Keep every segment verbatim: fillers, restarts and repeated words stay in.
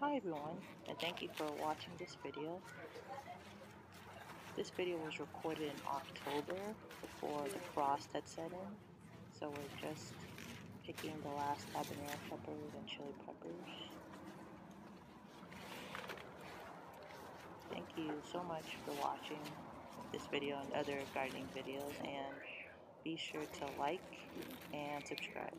Hi everyone, and thank you for watching this video. This video was recorded in October before the frost had set in, so we're just picking the last habanero peppers and chili peppers. Thank you so much for watching this video and other gardening videos, and be sure to like and subscribe.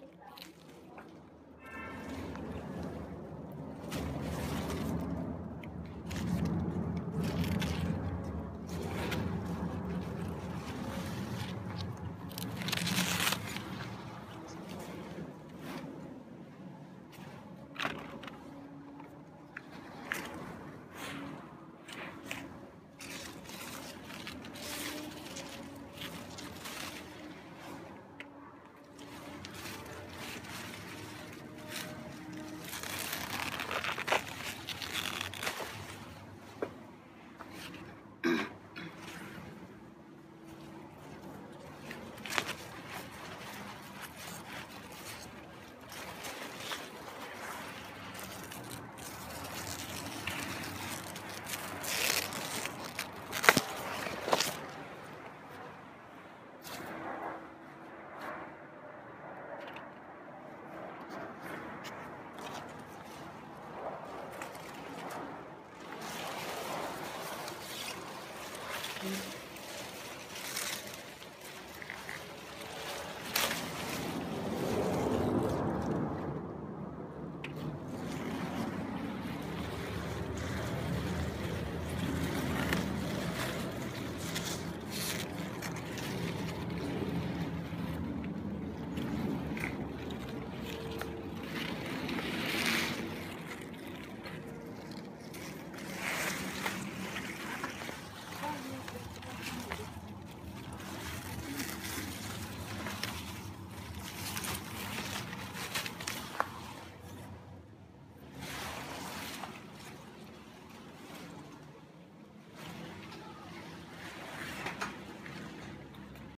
Thank you.